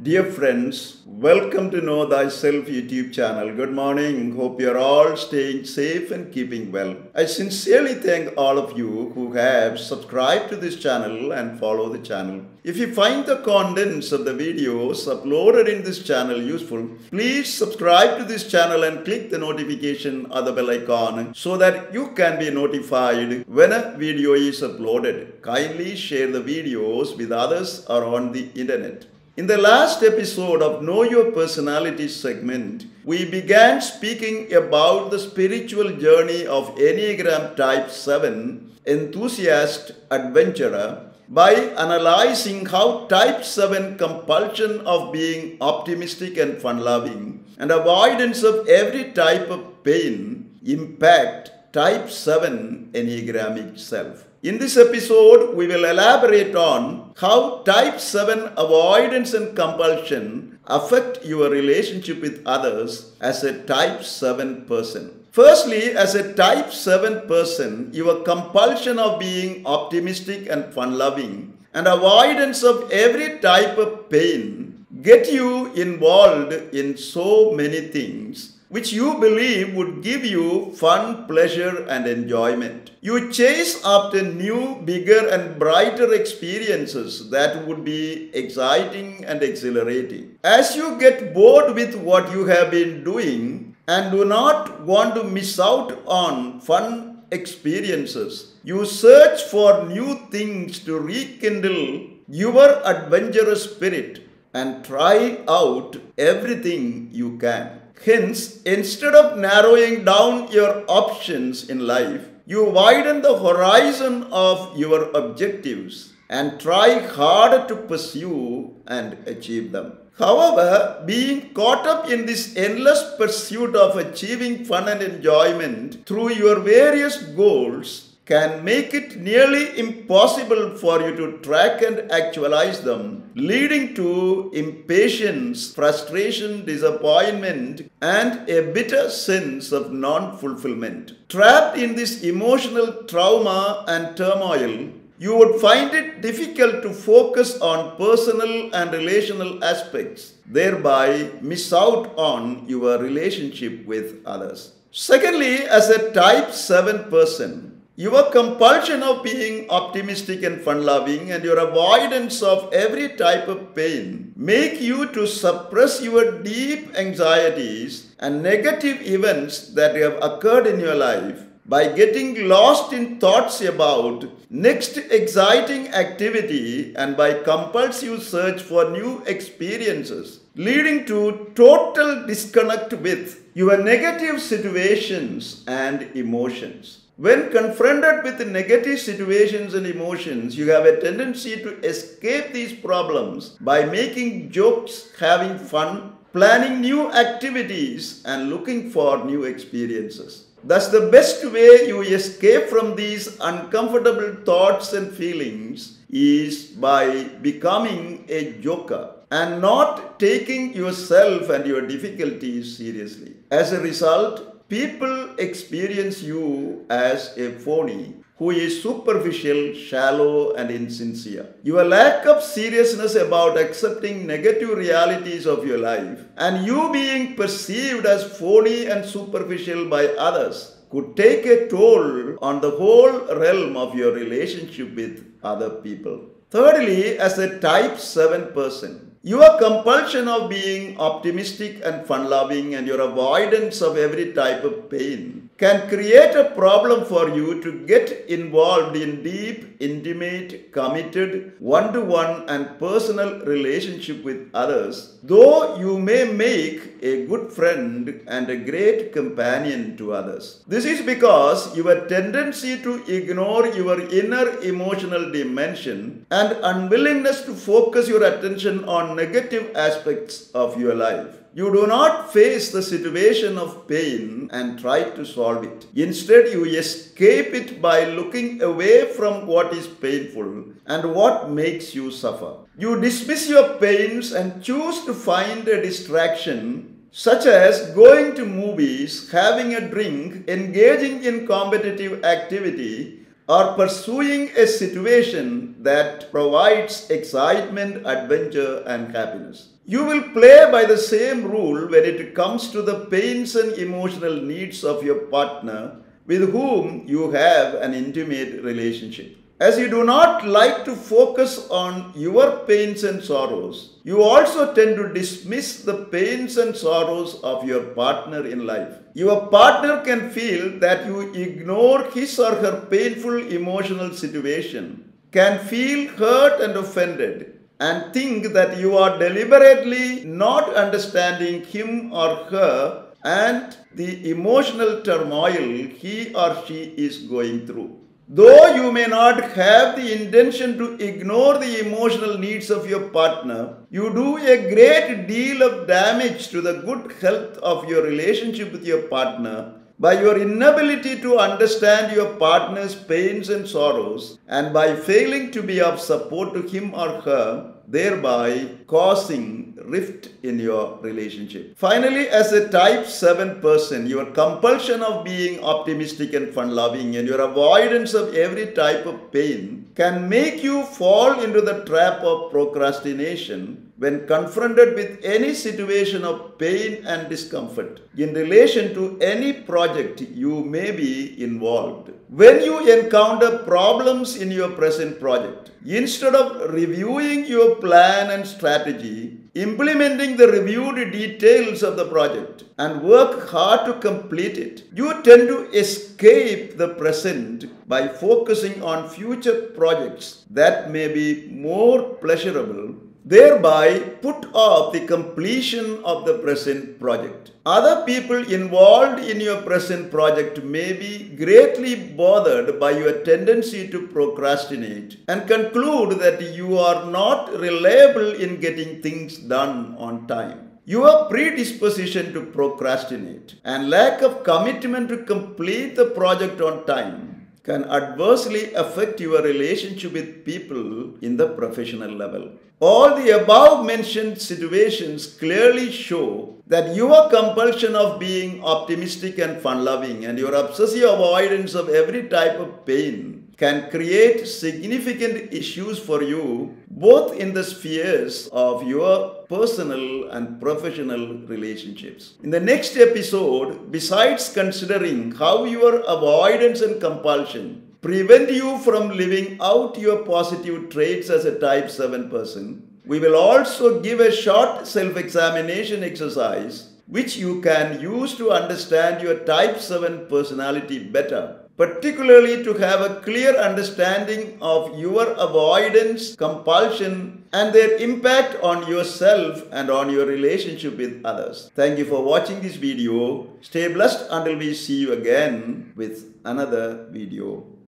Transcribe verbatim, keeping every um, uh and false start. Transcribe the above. Dear friends, welcome to Know Thyself YouTube channel. Good morning. Hope you're all staying safe and keeping well. I sincerely thank all of you who have subscribed to this channel and follow the channel. If you find the contents of the videos uploaded in this channel useful, please subscribe to this channel and click the notification or the bell icon so that you can be notified when a video is uploaded. Kindly share the videos with others or on the internet. In the last episode of Know Your Personality segment, we began speaking about the spiritual journey of Enneagram Type seven, Enthusiast Adventurer, by analyzing how Type seven compulsion of being optimistic and fun-loving and avoidance of every type of pain impact Type seven Enneagramic self. In this episode, we will elaborate on how Type seven avoidance and compulsion affect your relationship with others as a Type seven person. Firstly, as a Type seven person, your compulsion of being optimistic and fun-loving and avoidance of every type of pain get you involved in so many things which you believe would give you fun, pleasure, and enjoyment. You chase after new, bigger, and brighter experiences that would be exciting and exhilarating. As you get bored with what you have been doing and do not want to miss out on fun experiences, you search for new things to rekindle your adventurous spirit and try out everything you can. Hence, instead of narrowing down your options in life, you widen the horizon of your objectives and try harder to pursue and achieve them. However, being caught up in this endless pursuit of achieving fun and enjoyment through your various goals can make it nearly impossible for you to track and actualize them, leading to impatience, frustration, disappointment, and a bitter sense of non-fulfillment. Trapped in this emotional trauma and turmoil, you would find it difficult to focus on personal and relational aspects, thereby miss out on your relationship with others. Secondly, as a Type seven person, your compulsion of being optimistic and fun-loving and your avoidance of every type of pain make you to suppress your deep anxieties and negative events that have occurred in your life by getting lost in thoughts about next exciting activity and by compulsive search for new experiences, leading to total disconnect with your negative situations and emotions. When confronted with negative situations and emotions, you have a tendency to escape these problems by making jokes, having fun, planning new activities, and looking for new experiences. Thus, the best way you escape from these uncomfortable thoughts and feelings is by becoming a joker and not taking yourself and your difficulties seriously. As a result, people experience you as a phony who is superficial, shallow, and insincere. Your lack of seriousness about accepting negative realities of your life and you being perceived as phony and superficial by others could take a toll on the whole realm of your relationship with other people. Thirdly, as a Type seven person, your compulsion of being optimistic and fun-loving and your avoidance of every type of pain can create a problem for you to get involved in deep, intimate, committed, one-to-one and personal relationship with others, though you may make a good friend and a great companion to others. This is because your tendency to ignore your inner emotional dimension and unwillingness to focus your attention on negative aspects of your life. You do not face the situation of pain and try to solve it. Instead, you escape it by looking away from what is painful and what makes you suffer. You dismiss your pains and choose to find a distraction, such as going to movies, having a drink, engaging in competitive activity, or pursuing a situation that provides excitement, adventure, and happiness. You will play by the same rule when it comes to the pains and emotional needs of your partner with whom you have an intimate relationship. As you do not like to focus on your pains and sorrows, you also tend to dismiss the pains and sorrows of your partner in life. Your partner can feel that you ignore his or her painful emotional situation, can feel hurt and offended, and think that you are deliberately not understanding him or her and the emotional turmoil he or she is going through. Though you may not have the intention to ignore the emotional needs of your partner, you do a great deal of damage to the good health of your relationship with your partner by your inability to understand your partner's pains and sorrows and by failing to be of support to him or her, thereby causing rift in your relationship. Finally, as a type seven person, your compulsion of being optimistic and fun-loving and your avoidance of every type of pain can make you fall into the trap of procrastination when confronted with any situation of pain and discomfort in relation to any project you may be involved. When you encounter problems in your present project, instead of reviewing your plan and strategy, implementing the reviewed details of the project and work hard to complete it, you tend to escape the present by focusing on future projects that may be more pleasurable, thereby put off the completion of the present project. Other people involved in your present project may be greatly bothered by your tendency to procrastinate and conclude that you are not reliable in getting things done on time. Your predisposition to procrastinate and lack of commitment to complete the project on time can adversely affect your relationship with people in the professional level. All the above-mentioned situations clearly show that your compulsion of being optimistic and fun-loving and your obsessive avoidance of every type of pain can create significant issues for you both in the spheres of your personal and professional relationships. In the next episode, besides considering how your avoidance and compulsion prevent you from living out your positive traits as a type seven person, we will also give a short self-examination exercise which you can use to understand your type seven personality better, particularly to have a clear understanding of your avoidance, compulsion, and their impact on yourself and on your relationship with others. Thank you for watching this video. Stay blessed until we see you again with another video.